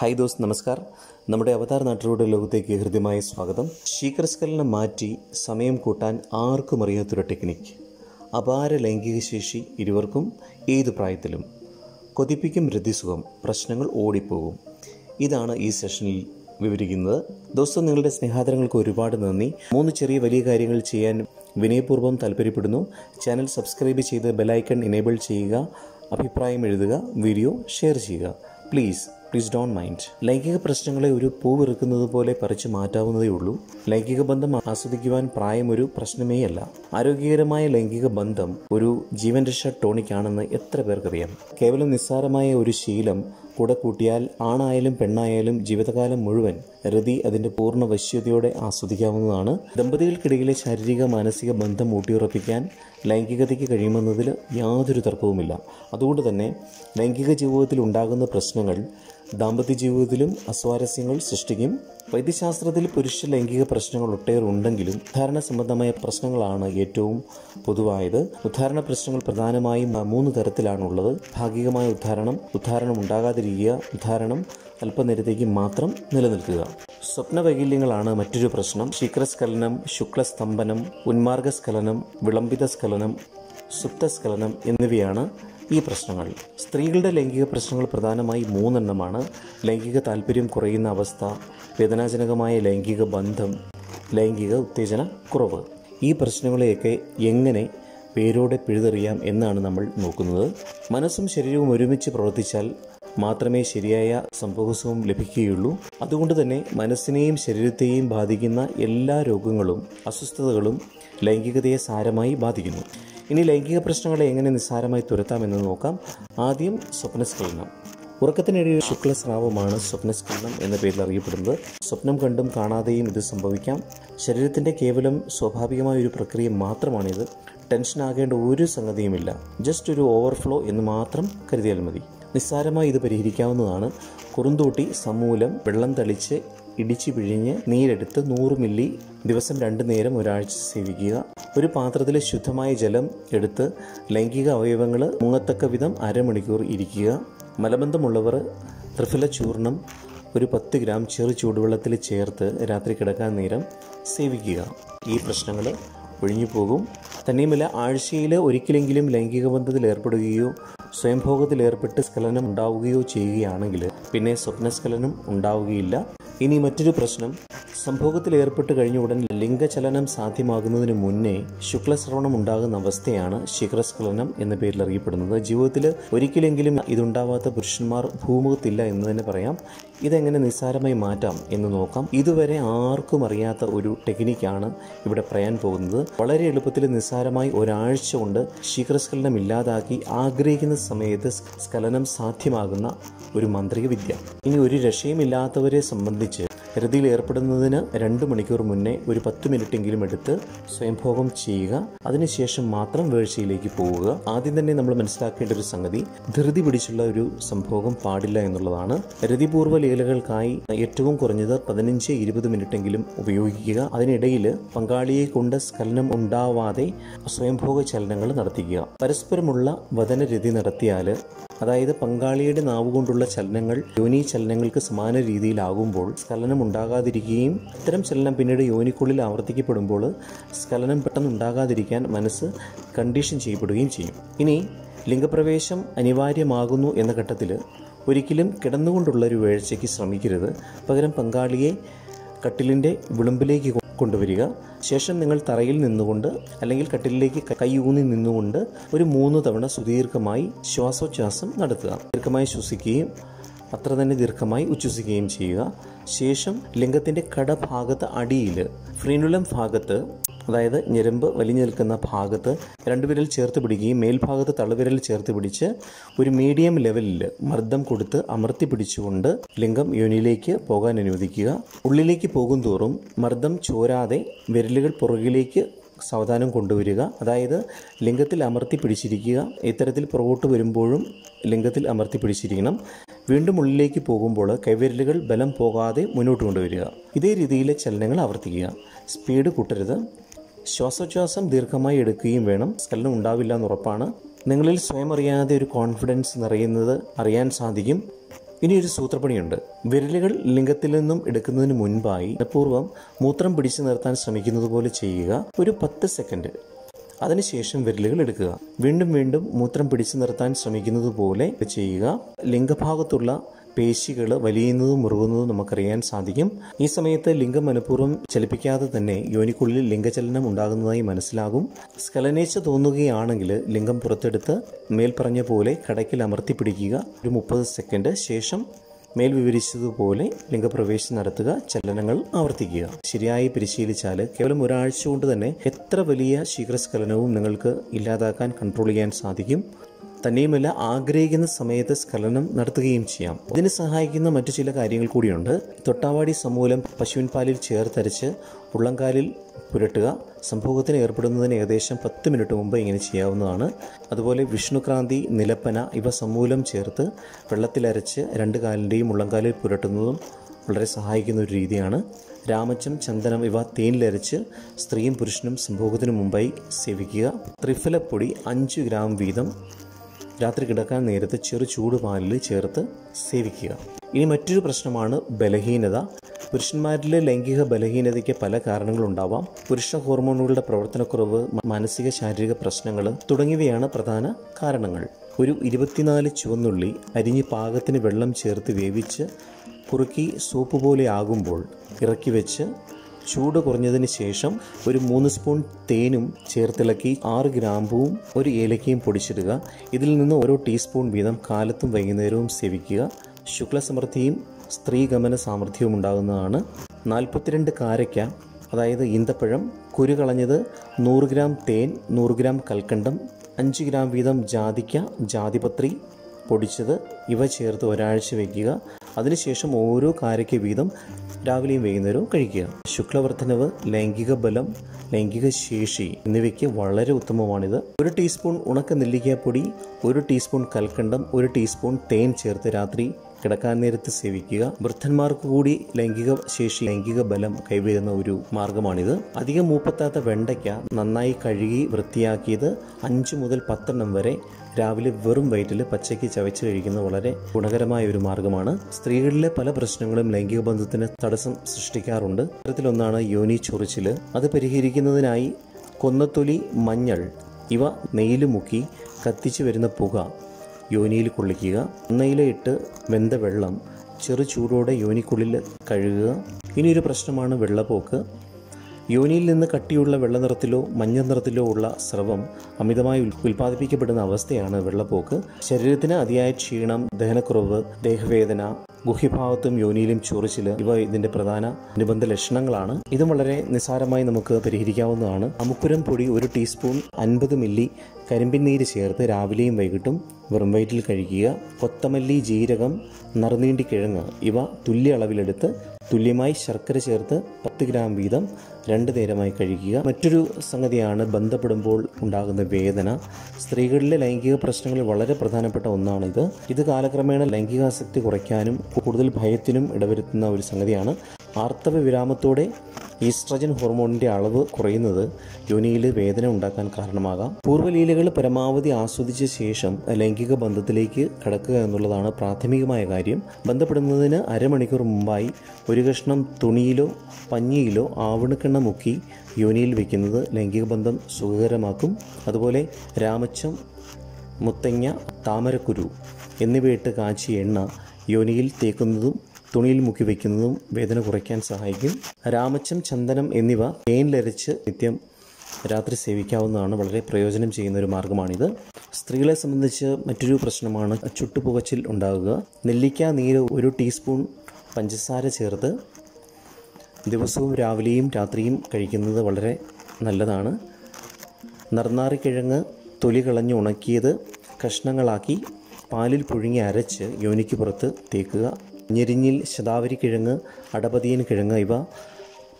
Hi those നമസ്കാരം. നമ്മുടെ അവതാർ നാട്ടുകളുടെ ലോകത്തേക്ക് ഹൃദ്യമായ സ്വാഗതം. ശീകരസ്കലനം മാറ്റി സമയം കൂട്ടാൻ ആർക്കും അറിയാത്തൊരു ടെക്നിക്ക്. അപാര ലൈംഗിക ശേഷി ഇരുവർക്കും ഏത് പ്രായത്തിലും. കൊതിപ്പിക്കും രതിസുഖം, പ്രശ്നങ്ങൾ ഓടിപ്പോകും. ഇതാണ് ഈ സെഷനിൽ വിവരിക്കുന്നത്. ദോസ്തോ, നിങ്ങളുടെ സ്നേഹാദരങ്ങൾക്ക് ഒരുപാട് നന്ദി. മൂന്ന് ചെറിയ വലിയ കാര്യങ്ങൾ ചെയ്യാൻ വിനയപൂർവ്വം താല്പര്യപ്പെടുന്നു. ചാനൽ സബ്സ്ക്രൈബ് ചെയ്ത് ബെലൈക്കൺ എനേബിൾ ചെയ്യുക. അഭിപ്രായം എഴുതുക. വീഡിയോ ഷെയർ ചെയ്യുക. Please don't mind. ലൈംഗിക പ്രശ്നങ്ങളെ ഒരു പൂവിറുക്കുന്നത് പോലെ പറിച്ചു മാറ്റാവുന്നതേ ഉള്ളൂ. ലൈംഗിക ബന്ധം ആസ്വദിക്കുവാൻ പ്രായം ഒരു പ്രശ്നമേ അല്ല. ആരോഗ്യകരമായ ലൈംഗിക ബന്ധം ഒരു ജീവൻ രക്ഷാ ടോണിക്കാണെന്ന് എത്ര പേർക്കറിയാം. കേവലം നിസ്സാരമായ ഒരു ശീലം കൂടെ കൂട്ടിയാൽ ആണായാലും പെണ്ണായാലും ജീവിതകാലം മുഴുവൻ രതി അതിൻ്റെ പൂർണ്ണ വശ്യതയോടെ ആസ്വദിക്കാവുന്നതാണ്. ദമ്പതികൾക്കിടയിലെ ശാരീരിക മാനസിക ബന്ധം ഊട്ടിയുറപ്പിക്കാൻ ലൈംഗികതയ്ക്ക് കഴിയുമെന്നതിൽ യാതൊരു തർക്കവുമില്ല. അതുകൊണ്ട് തന്നെ ലൈംഗിക ജീവിതത്തിൽ ഉണ്ടാകുന്ന പ്രശ്നങ്ങൾ ദാമ്പത്യ ജീവിതത്തിലും അസ്വാരസ്യങ്ങൾ സൃഷ്ടിക്കും. വൈദ്യശാസ്ത്രത്തിൽ പുരുഷ ലൈംഗിക പ്രശ്നങ്ങൾ ഒട്ടേറെ ഉണ്ടെങ്കിലും ഉദ്ധാരണ സംബന്ധമായ പ്രശ്നങ്ങളാണ് ഏറ്റവും പൊതുവായത്. ഉദ്ധാരണ പ്രശ്നങ്ങൾ പ്രധാനമായും മൂന്ന് തരത്തിലാണുള്ളത്. ഭാഗികമായ ഉദ്ധാരണം, ഉദ്ധാരണം ഉണ്ടാകാതിരിക്കുക, ഉദ്ധാരണം അല്പനേരത്തേക്ക് മാത്രം നിലനിൽക്കുക. സ്വപ്നവൈകല്യങ്ങളാണ് മറ്റൊരു പ്രശ്നം. ശീക്രസ്ഖലനം, ശുക്ലസ്തംഭനം, ഉന്മാർഗസ്ഖലനം, വിളംബിതസ്ഖലനം, സുപ്തസ്ഖലനം എന്നിവയാണ് ഈ പ്രശ്നങ്ങൾ. സ്ത്രീകളുടെ ലൈംഗിക പ്രശ്നങ്ങൾ പ്രധാനമായി മൂന്നെണ്ണമാണ്. ലൈംഗിക താല്പര്യം കുറയുന്ന അവസ്ഥ, വേദനാജനകമായ ലൈംഗിക ബന്ധം, ലൈംഗിക ഉത്തേജന കുറവ്. ഈ പ്രശ്നങ്ങളെയൊക്കെ എങ്ങനെ പേരോടെ പിഴുതെറിയാം എന്നാണ് നമ്മൾ നോക്കുന്നത്. മനസ്സും ശരീരവും ഒരുമിച്ച് പ്രവർത്തിച്ചാൽ മാത്രമേ ശരിയായ സംഭവസവും ലഭിക്കുകയുള്ളൂ. അതുകൊണ്ട് തന്നെ മനസ്സിനെയും ശരീരത്തെയും ബാധിക്കുന്ന എല്ലാ രോഗങ്ങളും അസ്വസ്ഥതകളും ലൈംഗികതയെ സാരമായി ബാധിക്കുന്നു. ഇനി ലൈംഗിക പ്രശ്നങ്ങളെ എങ്ങനെ നിസ്സാരമായി തുരത്താമെന്ന് നോക്കാം. ആദ്യം സ്വപ്നസ്ഖലനം. ഉറക്കത്തിനിടയിൽ ശുക്ലസ്രാവമാണ് സ്വപ്നസ്ഖലനം എന്ന പേരിൽ അറിയപ്പെടുന്നത്. സ്വപ്നം കണ്ടും കാണാതെയും ഇത് സംഭവിക്കാം. ശരീരത്തിൻ്റെ കേവലം സ്വാഭാവികമായ ഒരു പ്രക്രിയ മാത്രമാണിത്. ടെൻഷനാകേണ്ട ഒരു സംഗതിയുമില്ല. ജസ്റ്റ് ഒരു ഓവർഫ്ലോ എന്ന് മാത്രം കരുതിയാൽ മതി. നിസ്സാരമായി ഇത് പരിഹരിക്കാവുന്നതാണ്. കുറുന്തോട്ടി സമൂലം വെള്ളം തളിച്ച് ഇടിച്ചു പിഴിഞ്ഞ് നീരെടുത്ത് 100 ml ദിവസം 2 നേരം ഒരാഴ്ച സേവിക്കുക. ഒരു പാത്രത്തിൽ ശുദ്ധമായ ജലം എടുത്ത് ലൈംഗിക അവയവങ്ങൾ മുങ്ങത്തക്ക വിധം അരമണിക്കൂർ ഇരിക്കുക. മലബന്ധമുള്ളവർ ത്രിഫല ചൂർണം ഒരു 10 gram ചെറു ചൂടുവെള്ളത്തിൽ ചേർത്ത് രാത്രി കിടക്കാൻ നേരം സേവിക്കുക. ഈ പ്രശ്നങ്ങൾ ഒഴിഞ്ഞു പോകും. തന്നെയുമല്ല, ആഴ്ചയിൽ ഒരിക്കലെങ്കിലും ലൈംഗിക ബന്ധത്തിൽ ഏർപ്പെടുകയോ സ്വയംഭോഗത്തിലേർപ്പെട്ട് സ്ഖലനം ഉണ്ടാവുകയോ ചെയ്യുകയാണെങ്കിൽ പിന്നെ സ്വപ്നസ്ഖലനം ഉണ്ടാവുകയില്ല. ഇനി മറ്റൊരു പ്രശ്നം, സംഭോഗത്തിലേർപ്പെട്ട് കഴിഞ്ഞ ഉടൻ ലിംഗചലനം സാധ്യമാകുന്നതിന് മുന്നേ ശുക്ലശ്രവണം ഉണ്ടാകുന്ന അവസ്ഥയാണ് ശീക്രസ്ഖലനം എന്ന പേരിൽ അറിയപ്പെടുന്നത്. ജീവിതത്തിൽ ഒരിക്കലെങ്കിലും ഇതുണ്ടാവാത്ത പുരുഷന്മാർ ഭൂമുഖത്തില്ല എന്ന് തന്നെ പറയാം. ഇതെങ്ങനെ നിസ്സാരമായി മാറ്റാം എന്ന് നോക്കാം. ഇതുവരെ ആർക്കും അറിയാത്ത ഒരു ടെക്നിക്കാണ് ഇവിടെ പറയാൻ പോകുന്നത്. വളരെ എളുപ്പത്തിൽ നിസ്സാരമായി ഒരാഴ്ച കൊണ്ട് ശീക്രസ്ഖലനം ഇല്ലാതാക്കി ആഗ്രഹിക്കുന്ന സമയത്ത് സ്ഖലനം സാധ്യമാകുന്ന ഒരു മാന്ത്രിക വിദ്യ. ഇനി ഒരു രക്ഷയുമില്ലാത്തവരെ സംബന്ധിച്ച് രതിയിൽ ഏർപ്പെടുന്നതിന് 2 മണിക്കൂർ മുന്നേ ഒരു 10 minute എടുത്ത് സ്വയംഭോഗം ചെയ്യുക. അതിനുശേഷം മാത്രം വീഴ്ചയിലേക്ക് പോവുക. ആദ്യം തന്നെ നമ്മൾ മനസ്സിലാക്കേണ്ട ഒരു സംഗതി, ധൃതി പിടിച്ചുള്ള ഒരു സംഭോഗം പാടില്ല എന്നുള്ളതാണ്. രതിപൂർവ്വ ലീലകൾക്കായി ഏറ്റവും കുറഞ്ഞത് 15-20 minute ഉപയോഗിക്കുക. അതിനിടയിൽ പങ്കാളിയെ കൊണ്ട് സ്ഖലനം ഉണ്ടാവാതെ സ്വയംഭോഗ ചലനങ്ങൾ നടത്തിക്കുക. പരസ്പരമുള്ള വദനരതി നടത്തിയാൽ, അതായത് പങ്കാളിയുടെ നാവുകൊണ്ടുള്ള ചലനങ്ങൾ യോനി ചലനങ്ങൾക്ക് സമാന രീതിയിലാകുമ്പോൾ സ്ഖലനം ഉണ്ടാകാതിരിക്കുകയും ഇത്തരം ചലനം പിന്നീട് യോനിക്കുള്ളിൽ ആവർത്തിക്കപ്പെടുമ്പോൾ സ്ഖലനം പെട്ടെന്ന് ഉണ്ടാകാതിരിക്കാൻ മനസ്സ് കണ്ടീഷൻ ചെയ്യപ്പെടുകയും ചെയ്യും. ഇനി ലിംഗപ്രവേശം അനിവാര്യമാകുന്നു എന്ന ഘട്ടത്തിൽ ഒരിക്കലും കിടന്നുകൊണ്ടുള്ളൊരു വീഴ്ചയ്ക്ക് ശ്രമിക്കരുത്. പകരം പങ്കാളിയെ കട്ടിലിൻ്റെ വിളിമ്പിലേക്ക് കൊണ്ടുവരിക. ശേഷം നിങ്ങൾ തറയിൽ നിന്നുകൊണ്ട് അല്ലെങ്കിൽ കട്ടിലിലേക്ക് കൈയൂന്നി നിന്നുകൊണ്ട് ഒരു 3 തവണ സുദീർഘമായി ശ്വാസോച്ഛ്വാസം നടത്തുക. ദീർഘമായി ശ്വസിക്കുകയും അത്ര തന്നെ ദീർഘമായി ഉച്ഛ്വസിക്കുകയും ചെയ്യുക. ശേഷം ലിംഗത്തിൻ്റെ കടഭാഗത്ത് അടിയിൽ ഫ്രീനുലം ഭാഗത്ത്, അതായത് ഞരമ്പ് വലിഞ്ഞു നിൽക്കുന്ന ഭാഗത്ത് 2 വിരൽ ചേർത്ത് പിടിക്കുകയും മേൽഭാഗത്ത് തള്ളുവിരൽ ചേർത്ത് പിടിച്ച് ഒരു മീഡിയം ലെവലിൽ മർദ്ദം കൊടുത്ത് അമർത്തി പിടിച്ചുകൊണ്ട് ലിംഗം യോനിയിലേക്ക് പോകാൻ അനുവദിക്കുക. ഉള്ളിലേക്ക് പോകും തോറും മർദ്ദം ചോരാതെ വിരലുകൾ പുറകിലേക്ക് സാവധാനം കൊണ്ടുവരിക. അതായത് ലിംഗത്തിൽ അമർത്തി പിടിച്ചിരിക്കുക. ഇത്തരത്തിൽ പുറകോട്ട് വരുമ്പോഴും ലിംഗത്തിൽ അമർത്തി പിടിച്ചിരിക്കണം. വീണ്ടും ഉള്ളിലേക്ക് പോകുമ്പോൾ കൈവിരലുകൾ ബലം പോകാതെ മുന്നോട്ട് കൊണ്ടുവരിക. ഇതേ രീതിയിലെ ചലനങ്ങൾ ആവർത്തിക്കുക. സ്പീഡ് കൂട്ടരുത്. ശ്വാസോച്ഛ്വാസം ദീർഘമായി എടുക്കുകയും വേണം. സ്ഖലനം ഉണ്ടാവില്ല എന്നുറപ്പാണ്. നിങ്ങളിൽ സ്വയം അറിയാതെ ഒരു കോൺഫിഡൻസ് നിറയുന്നത് അറിയാൻ സാധിക്കും. ഇനിയൊരു സൂത്രപ്പണിയുണ്ട്. വിരലുകൾ ലിംഗത്തിൽ നിന്നും എടുക്കുന്നതിന് മുൻപായി മനഃപൂർവ്വം മൂത്രം പിടിച്ചു നിർത്താൻ ശ്രമിക്കുന്നത് പോലെ ചെയ്യുക. ഒരു 10 സെക്കൻഡ്. അതിനുശേഷം വിരലുകൾ എടുക്കുക. വീണ്ടും വീണ്ടും മൂത്രം പിടിച്ചു നിർത്താൻ ശ്രമിക്കുന്നത് പോലെ ചെയ്യുക. ലിംഗഭാഗത്തുള്ള പേശികൾ വലിയുന്നതും മുറുകുന്നതും നമുക്കറിയാൻ സാധിക്കും. ഈ സമയത്ത് ലിംഗം മനഃപൂർവ്വം ചലിപ്പിക്കാതെ തന്നെ യോനിക്കുള്ളിൽ ലിംഗചലനം ഉണ്ടാകുന്നതായി മനസ്സിലാകും. സ്കലനേച്ച തോന്നുകയാണെങ്കിൽ ലിംഗം പുറത്തെടുത്ത് മേൽപ്പറഞ്ഞ പോലെ കടക്കിൽ അമർത്തി പിടിക്കുക. ഒരു 30 സെക്കൻഡ് ശേഷം മേൽ വിവരിച്ചതുപോലെ ലിംഗപ്രവേശനം നടത്തുക. ചലനങ്ങൾ ആവർത്തിക്കുക. ശരിയായി പരിശീലിച്ചാൽ കേവലം ഒരാഴ്ച കൊണ്ട് തന്നെ എത്ര വലിയ ശീഘ്രസ്ഖലനവും നിങ്ങൾക്ക് ഇല്ലാതാക്കാൻ കൺട്രോൾ ചെയ്യാൻ സാധിക്കും. തന്നെയുമല്ല, ആഗ്രഹിക്കുന്ന സമയത്ത് സ്ഖലനം നടത്തുകയും ചെയ്യാം. ഇതിന് സഹായിക്കുന്ന മറ്റു ചില കാര്യങ്ങൾ കൂടിയുണ്ട്. തൊട്ടാവാടി സമൂലം പശുവിൻ പാലിൽ ചേർത്തരച്ച് ഉള്ളംകാലിൽ പുരട്ടുക. സംഭോഗത്തിന് ഏർപ്പെടുന്നതിന് ഏകദേശം 10 മിനിറ്റ് മുമ്പ് ഇങ്ങനെ ചെയ്യാവുന്നതാണ്. അതുപോലെ വിഷ്ണുക്രാന്തി, നിലപ്പന ഇവ സമൂലം ചേർത്ത് വെള്ളത്തിലരച്ച് 2 കാലിൻ്റെയും ഉള്ളംകാലിൽ പുരട്ടുന്നതും വളരെ സഹായിക്കുന്ന ഒരു രീതിയാണ്. രാമച്ചം, ചന്ദനം ഇവ തേനിലരച്ച് സ്ത്രീയും പുരുഷനും സംഭോഗത്തിന് മുമ്പായി സേവിക്കുക. ത്രിഫലപ്പൊടി 5 ഗ്രാം വീതം രാത്രി കിടക്കാൻ നേരത്ത് ചെറു ചൂടുപാലിൽ ചേർത്ത് സേവിക്കുക. ഇനി മറ്റൊരു പ്രശ്നമാണ് ബലഹീനത. പുരുഷന്മാരിലെ ലൈംഗിക ബലഹീനതയ്ക്ക് പല കാരണങ്ങളുണ്ടാവാം. പുരുഷ ഹോർമോണുകളുടെ പ്രവർത്തനക്കുറവ്, മാനസിക ശാരീരിക പ്രശ്നങ്ങൾ തുടങ്ങിയവയാണ് പ്രധാന കാരണങ്ങൾ. ഒരു 24 ചുവന്നുള്ളി അരിഞ്ഞ് പാകത്തിന് വെള്ളം ചേർത്ത് വേവിച്ച് കുറുക്കി സൂപ്പ് പോലെ ആകുമ്പോൾ ഇറക്കി വെച്ച് ചൂട് കുറഞ്ഞതിന് ശേഷം ഒരു 3 സ്പൂൺ തേനും ചേർത്തിളക്കി 6 ഗ്രാമ്പൂവും 1 ഏലക്കയും പൊടിച്ചിടുക. ഇതിൽ നിന്ന് ഓരോ 1 ടീസ്പൂൺ വീതം കാലത്തും വൈകുന്നേരവും സേവിക്കുക. ശുക്ലസമൃദ്ധിയും സ്ത്രീഗമന സാമർഥ്യവും ഉണ്ടാകുന്നതാണ്. 42 കാരയ്ക്ക, അതായത് ഈന്തപ്പഴം കുരു കളഞ്ഞത്, 100 ഗ്രാം തേൻ, 100 ഗ്രാം കൽക്കണ്ടം, 5 ഗ്രാം വീതം ജാതിക്ക, ജാതിപത്രി പൊടിച്ചത് ഇവ ചേർത്ത് ഒരാഴ്ച വയ്ക്കുക. അതിനുശേഷം ഓരോ കാരയ്ക്ക് വീതം രാവിലെയും വൈകുന്നേരവും കഴിക്കുക. ശുക്ലവർദ്ധനവ്, ലൈംഗിക ബലം, ലൈംഗിക ശേഷി എന്നിവയ്ക്ക് വളരെ ഉത്തമമാണിത്. 1 ടീസ്പൂൺ ഉണക്ക നെല്ലിക്കാപ്പൊടി, 1 ടീസ്പൂൺ കൽക്കണ്ടം, 1 ടീസ്പൂൺ തേൻ ചേർത്ത് രാത്രി കിടക്കാൻ നേരത്ത് സേവിക്കുക. വൃദ്ധന്മാർക്ക് കൂടി ലൈംഗിക ശേഷി, ലൈംഗിക ബലം കൈവരുന്ന ഒരു മാർഗമാണിത്. അധികം മൂപ്പത്താത്ത വെണ്ടയ്ക്ക നന്നായി കഴുകി വൃത്തിയാക്കിയത് 5 മുതൽ 10 എണ്ണം വരെ രാവിലെ വെറും വയറ്റിൽ പച്ചയ്ക്ക് ചവച്ച് കഴിക്കുന്നത് വളരെ ഗുണകരമായ ഒരു മാർഗമാണ്. സ്ത്രീകളിലെ പല പ്രശ്നങ്ങളും ലൈംഗിക ബന്ധത്തിന് തടസ്സം സൃഷ്ടിക്കാറുണ്ട്. ഇത്തരത്തിലൊന്നാണ് യോനി ചൊറിച്ചിൽ. അത് പരിഹരിക്കുന്നതിനായി കൊന്നത്തൊലി, മഞ്ഞൾ ഇവ നെയ്യിൽ മുക്കി കത്തിച്ചു വരുന്ന പുക യോനിയിൽ കൊള്ളിക്കുക. എണ്ണയിലിട്ട് വെന്ത വെള്ളം ചെറു ചൂടോടെ യോനിക്കുള്ളിൽ കഴുകുക. ഇനിയൊരു പ്രശ്നമാണ് വെള്ളപ്പോക്ക്. യോനിയിൽ നിന്ന് കട്ടിയുള്ള വെള്ളനിറത്തിലോ മഞ്ഞ നിറത്തിലോ ഉള്ള സ്രവം അമിതമായി ഉൽപ്പാദിപ്പിക്കപ്പെടുന്ന അവസ്ഥയാണ് വെള്ളപ്പോക്ക്. ശരീരത്തിന് അതിയായ ക്ഷീണം, ദഹനക്കുറവ്, ദേഹവേദന, ഗുഹ്യഭാവത്തും യോനിയിലും ചൊറിച്ചിൽ ഇവ ഇതിൻ്റെ പ്രധാന അനുബന്ധ ലക്ഷണങ്ങളാണ്. ഇതും വളരെ നിസ്സാരമായി നമുക്ക് പരിഹരിക്കാവുന്നതാണ്. അമുക്കുരം പൊടി 1 ടീസ്പൂൺ 50 മില്ലി കരിമ്പിൻ നീര് ചേർത്ത് രാവിലെയും വൈകിട്ടും വെറും വയറ്റിൽ കഴിക്കുക. കൊത്തമല്ലി, ജീരകം, നറുനീണ്ടിക്കിഴങ്ങ് ഇവ തുല്യ അളവിലെടുത്ത് തുല്യമായി ശർക്കര ചേർത്ത് 10 ഗ്രാം വീതം 2 നേരമായി കഴിക്കുക. മറ്റൊരു സംഗതിയാണ് ബന്ധപ്പെടുമ്പോൾ ഉണ്ടാകുന്ന വേദന. സ്ത്രീകളിലെ ലൈംഗിക പ്രശ്നങ്ങളിൽ വളരെ പ്രധാനപ്പെട്ട ഒന്നാണിത്. ഇത് കാലക്രമേണ ലൈംഗികാസക്തി കുറയ്ക്കാനും കൂടുതൽ ഭയത്തിനും ഇടവരുത്തുന്ന ഒരു സംഗതിയാണ്. ആർത്തവ വിരാമത്തോടെ ഈസ്ട്രജൻ ഹോർമോണിൻ്റെ അളവ് കുറയുന്നത് യോനിയിൽ വേദന ഉണ്ടാക്കാൻ കാരണമാകാം. പൂർവ്വലീലകൾ പരമാവധി ആസ്വദിച്ച ശേഷം ലൈംഗിക ബന്ധത്തിലേക്ക് കടക്കുക എന്നുള്ളതാണ് പ്രാഥമികമായ കാര്യം. ബന്ധപ്പെടുന്നതിന് അരമണിക്കൂർ മുമ്പായി 1 കഷ്ണം തുണിയിലോ പഞ്ഞിയിലോ ആവണക്കെണ്ണ മുക്കി യോനിയിൽ വയ്ക്കുന്നത് ലൈംഗിക ബന്ധം സുഖകരമാക്കും. അതുപോലെ രാമച്ചം, മുത്തങ്ങ, താമരക്കുരു എന്നിവയിട്ട് കാച്ചി എണ്ണ യോനിയിൽ തേക്കുന്നതും തുണിയിൽ മുക്കി വയ്ക്കുന്നതും വേദന കുറയ്ക്കാൻ സഹായിക്കും. രാമച്ചം, ചന്ദനം എന്നിവ തേനിലരച്ച് നിത്യം രാത്രി സേവിക്കാവുന്നതാണ്. വളരെ പ്രയോജനം ചെയ്യുന്ന ഒരു മാർഗ്ഗമാണിത്. സ്ത്രീകളെ സംബന്ധിച്ച് മറ്റൊരു പ്രശ്നമാണ് ചുട്ടുപുകച്ചിൽ ഉണ്ടാകുക. നെല്ലിക്ക നീര് 1 ടീസ്പൂൺ പഞ്ചസാര ചേർത്ത് ദിവസവും രാവിലെയും രാത്രിയും കഴിക്കുന്നത് വളരെ നല്ലതാണ്. നർനാറിക്കിഴങ്ങ് തൊലി കളഞ്ഞ് ഉണക്കിയത് കഷ്ണങ്ങളാക്കി പാലിൽ പുഴുങ്ങി അരച്ച് യോനിക്ക് പുറത്ത് തേക്കുക. ഞെരിഞ്ഞിൽ, ശതാവരി കിഴങ്ങ്, അടപതിയൻ കിഴങ്ങ് ഇവ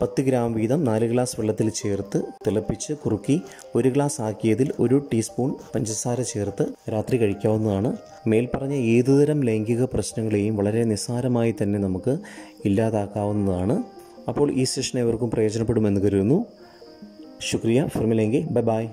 10 ഗ്രാം വീതം 4 ഗ്ലാസ് വെള്ളത്തിൽ ചേർത്ത് തിളപ്പിച്ച് കുറുക്കി 1 ഗ്ലാസ് ആക്കിയതിൽ 1 ടീസ്പൂൺ പഞ്ചസാര ചേർത്ത് രാത്രി കഴിക്കാവുന്നതാണ്. മേൽപ്പറഞ്ഞ ഏതുതരം ലൈംഗിക പ്രശ്നങ്ങളെയും വളരെ നിസ്സാരമായി തന്നെ നമുക്ക് ഇല്ലാതാക്കാവുന്നതാണ്. അപ്പോൾ ഈ സെഷൻ ഏവർക്കും പ്രയോജനപ്പെടുമെന്ന് കരുതുന്നു. ശുക്രിയ ഫിർമിലെങ്കി. ബൈ.